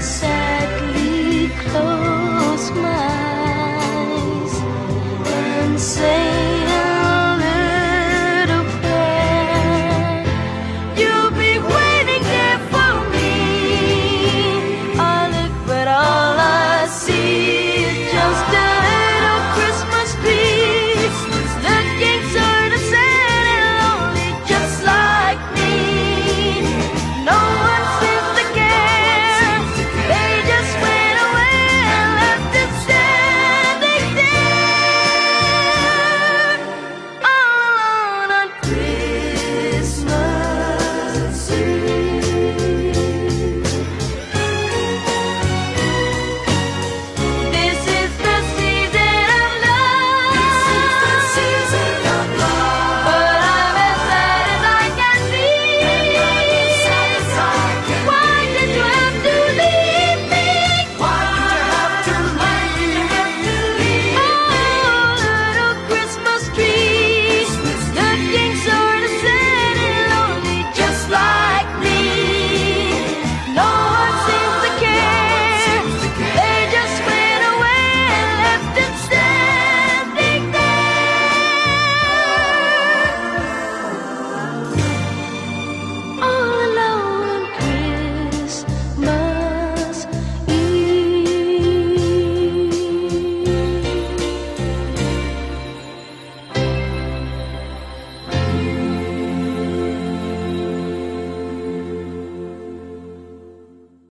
sunset.